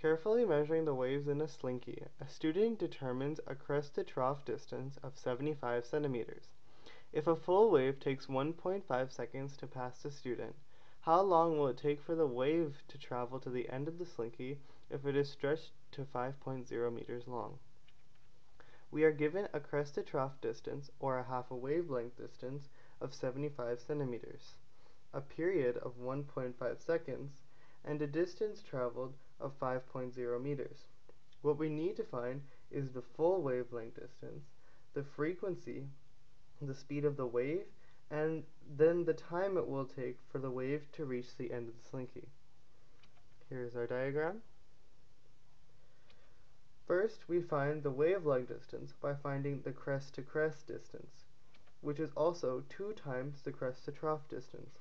Carefully measuring the waves in a slinky, a student determines a crest-to-trough distance of 75 centimeters. If a full wave takes 1.5 seconds to pass the student, how long will it take for the wave to travel to the end of the slinky if it is stretched to 5.0 meters long? We are given a crest-to-trough distance, or a half a wavelength distance, of 75 centimeters, a period of 1.5 seconds, and a distance traveled of 5.0 meters. What we need to find is the full wavelength distance, the frequency, the speed of the wave, and then the time it will take for the wave to reach the end of the slinky. Here's our diagram. First, we find the wavelength distance by finding the crest-to-crest distance, which is also 2 times the crest-to-trough distance.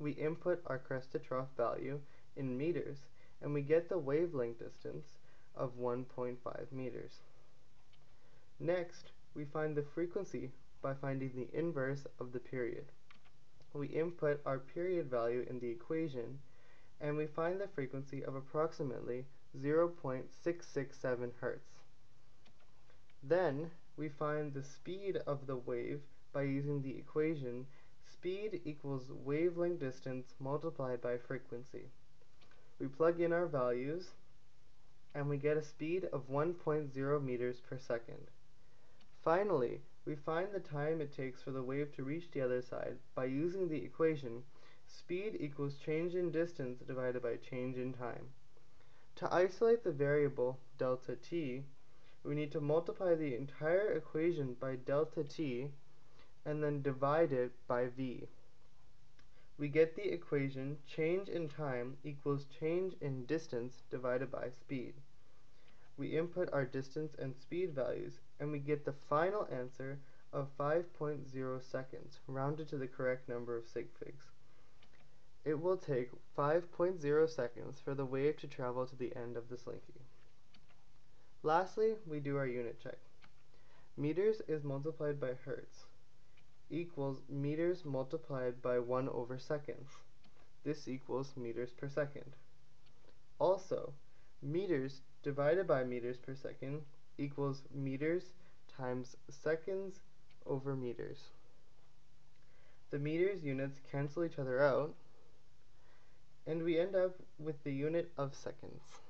We input our crest-to-trough value in meters, and we get the wavelength distance of 1.5 meters. Next, we find the frequency by finding the inverse of the period. We input our period value in the equation, and we find the frequency of approximately 0.667 Hz. Then, we find the speed of the wave by using the equation speed equals wavelength distance multiplied by frequency. We plug in our values and we get a speed of 1.0 meters per second. Finally, we find the time it takes for the wave to reach the other side by using the equation speed equals change in distance divided by change in time. To isolate the variable delta t, we need to multiply the entire equation by delta t and then divide it by v. We get the equation change in time equals change in distance divided by speed. We input our distance and speed values and we get the final answer of 5.0 seconds, rounded to the correct number of sig figs. It will take 5.0 seconds for the wave to travel to the end of the slinky. Lastly, we do our unit check. Meters is multiplied by hertz, equals meters multiplied by 1 over seconds. This equals meters per second. Also, meters divided by meters per second equals meters times seconds over meters. The meters units cancel each other out, and we end up with the unit of seconds.